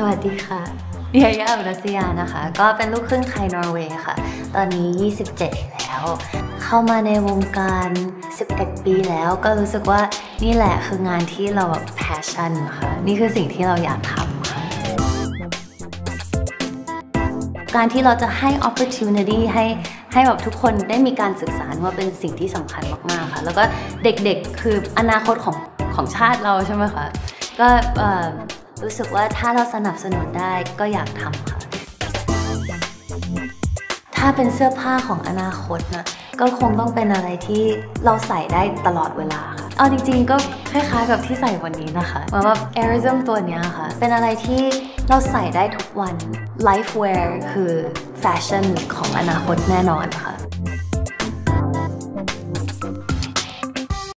สวัสดีค่ะยายา อุรัสยานะคะก็เป็นลูกครึ่งไทยนอร์เวย์ค่ะตอนนี้27แล้วเข้ามาในวงการ11ปีแล้วก็รู้สึกว่านี่แหละคืองานที่เราแบบแพชชั่นค่ะนี่คือสิ่งที่เราอยากทำค่ะการที่เราจะให้ opportunity ให้แบบทุกคนได้มีการศึกษาว่าเป็นสิ่งที่สำคัญมากๆค่ะแล้วก็เด็กๆคืออนาคตของชาติเราใช่ไหมคะก็รู้สึกว่าถ้าเราสนับสนุนได้ก็อยากทำค่ะถ้าเป็นเสื้อผ้าของอนาคตนะก็คงต้องเป็นอะไรที่เราใส่ได้ตลอดเวลาค่ะเอาจริงๆก็คล้ายๆกับที่ใส่วันนี้นะคะเหมือนว่า Airism ตัวนี้ค่ะเป็นอะไรที่เราใส่ได้ทุกวัน Lifewear คือแฟชั่นของอนาคตแน่นอนค่ะ